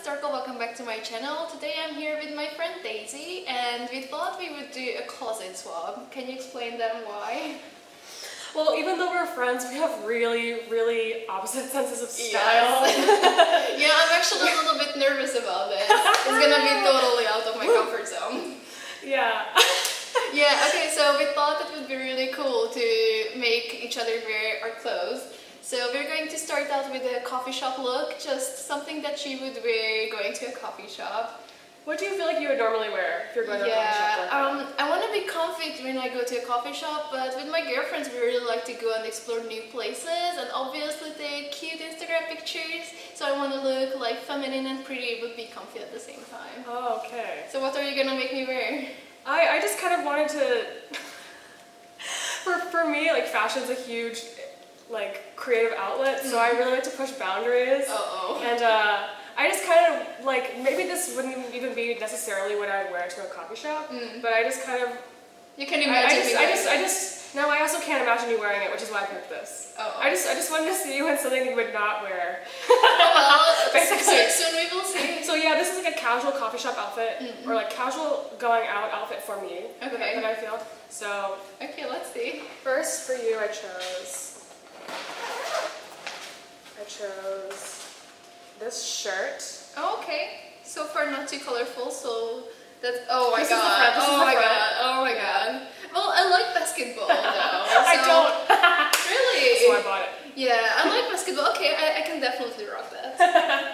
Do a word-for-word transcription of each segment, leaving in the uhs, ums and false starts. it's Darko, welcome back to my channel. Today I'm here with my friend Daisy and we thought we would do a closet swap. Can you explain them why? Well, even though we're friends, we have really, really opposite senses of style. Yes. Yeah, I'm actually a little bit nervous about this. It's gonna be totally out of my comfort zone. Yeah. Yeah, okay, so we thought it would be really cool to make each other wear our clothes. So we're going to start out with a coffee shop look, just something that she would wear going to a coffee shop. What do you feel like you would normally wear if you're going to yeah, a coffee shop? Yeah, um, I want to be comfy when I go to a coffee shop, but with my girlfriends we really like to go and explore new places and obviously take cute Instagram pictures, so I want to look like feminine and pretty but be comfy at the same time. Oh, okay. So what are you going to make me wear? I, I just kind of wanted to... for, for me, like, fashion's a huge... like creative outlet, so I really like to push boundaries. Uh-oh. And uh, I just kind of like, maybe this wouldn't even be necessarily what I'd wear to a coffee shop, mm. but I just kind of... You can imagine I, I just, I just, I just, no, I also can't imagine you wearing it, which is why I picked this. Oh. I just, I just wanted to see you in something you would not wear. Oh, well, basically. Soon we will see. So yeah, this is like a casual coffee shop outfit, mm-hmm. or like casual going out outfit for me, okay. that I feel. So... Okay, let's see. First for you, I chose... I chose this shirt. Oh, okay. So far, not too colorful. So that's oh my this god. Is the front. This oh is my the front. god. Oh my yeah. god. Well, I like basketball though. So I don't. Really? That's why I bought it. Yeah, I like basketball. Okay, I, I can definitely rock that.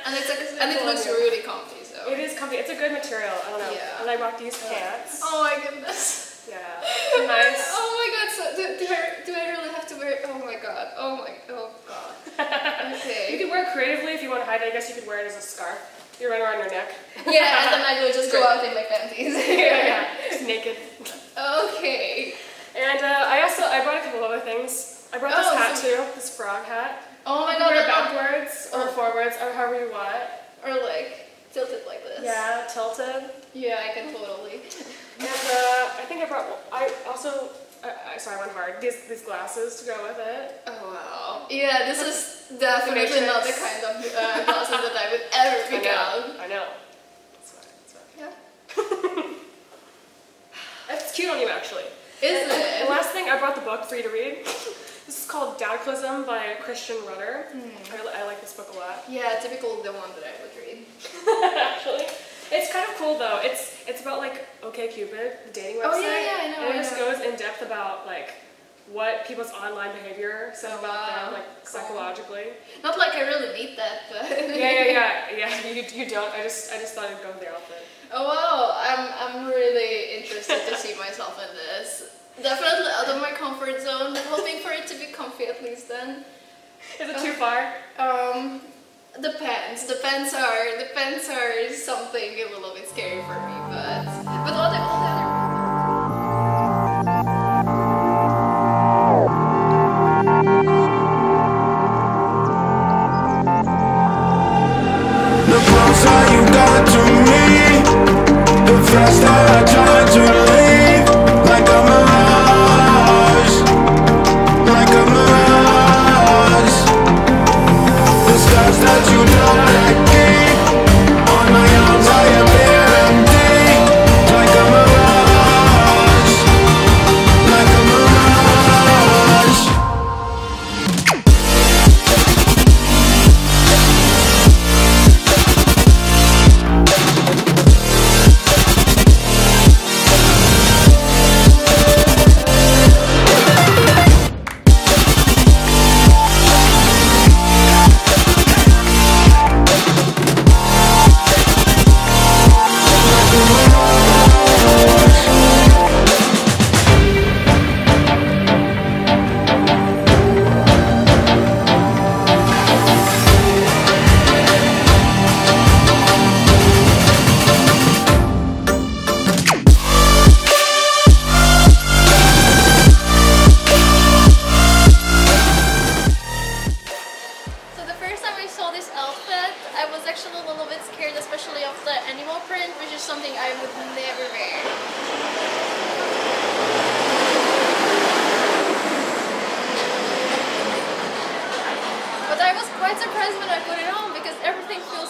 And it's like, and it looks really comfy. So it is comfy. It's a good material. I don't know. Yeah. And I rock these pants. Oh my goodness. Yeah. Nice. Oh my god, so do, do, I, do I really have to wear oh my god. Oh my oh god. Okay. You can wear it creatively if you want to hide it. I guess you could wear it as a scarf. You run around your neck. Yeah, and then I would just go out in my panties. Yeah, yeah. Just naked. Okay. And uh, I also I brought a couple other things. I brought this oh, hat so too, this frog hat. Oh my you god. Wear it backwards or forwards or however you want. Or like tilted like this. Yeah, tilted. Yeah, I can totally. And uh, I think I brought, I also, uh, sorry I went hard, these, these glasses to go with it. Oh wow. Yeah, this is definitely not the kind of uh, glasses that I would ever pick out. I know. That's why, that's why. Yeah. That's cute on you actually. Isn't it? And last thing, I brought the book for you to read. This is called Dataclysm by Christian Rudder. Mm. I, I like this book a lot. Yeah, typical the one that I would read. Actually. It's kind of cool though. It's it's about like OkCupid, the dating website. Oh yeah, yeah, I know. And it I just know. goes in depth about like what people's online behavior says oh, about wow. them, like psychologically. Not like I really need that, but yeah, yeah, yeah, yeah. You you don't. I just I just thought I'd go there with it. Oh wow, I'm I'm really interested to see myself in this. Definitely out of my comfort zone. Hoping for it to be comfy at least. Then is it um, too far? Um. The pants, the pants are, the pants are something a little bit scary for me, but, but all the, all the other the closer you got to me, the faster I try to leave, like a mirage, like a mirage, the stars that you don't like me. On my arms I appear empty, like a mirage, like a mirage.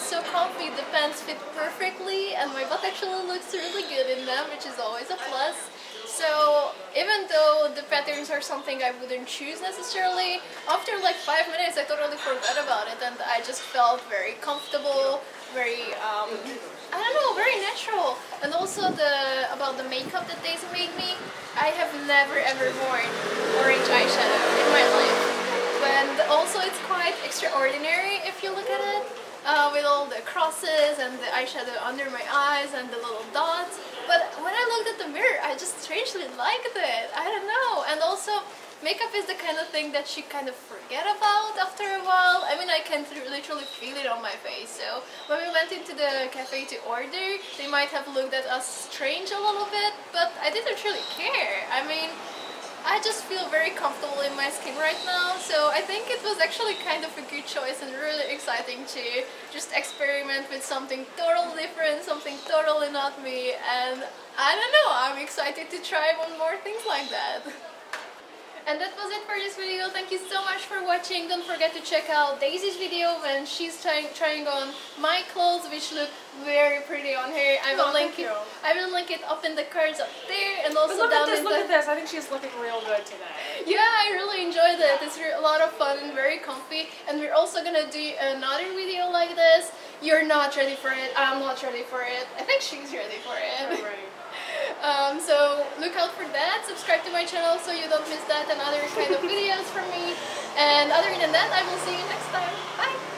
So so comfy, the pants fit perfectly, and my butt actually looks really good in them, which is always a plus. So even though the patterns are something I wouldn't choose necessarily, after like five minutes I totally forgot about it, and I just felt very comfortable, very, um, I don't know, very natural. And also the about the makeup that they made me, I have never ever worn orange eyeshadow in my life. And also it's quite extraordinary if you look at it, uh, with all the crosses and the eyeshadow under my eyes and the little dots. But when I looked at the mirror, I just strangely liked it. I don't know. And also, makeup is the kind of thing that you kind of forget about after a while. I mean, I can literally feel it on my face. So when we went into the cafe to order, they might have looked at us strange a little bit, but I didn't really care. I mean, I just feel very comfortable in my skin right now, so I think it was actually kind of a good choice and really exciting to just experiment with something totally different, something totally not me, and I don't know, I'm excited to try one more things like that. And that was it for this video. Thank you so much for watching. Don't forget to check out Daisy's video when she's trying trying on my clothes, which look very pretty on her. I will oh, link it. You. I will link it up in the cards up there, and also but look down at this, in look the. Look at this! I think she's looking real good today. Yeah, I really enjoyed it. It's a lot of fun and very comfy. And we're also gonna do another video like this. You're not ready for it. I'm not ready for it. I think she's ready for it. Right. Um, so look out for that, subscribe to my channel so you don't miss that and other kind of videos from me, and other than that I will see you next time, bye!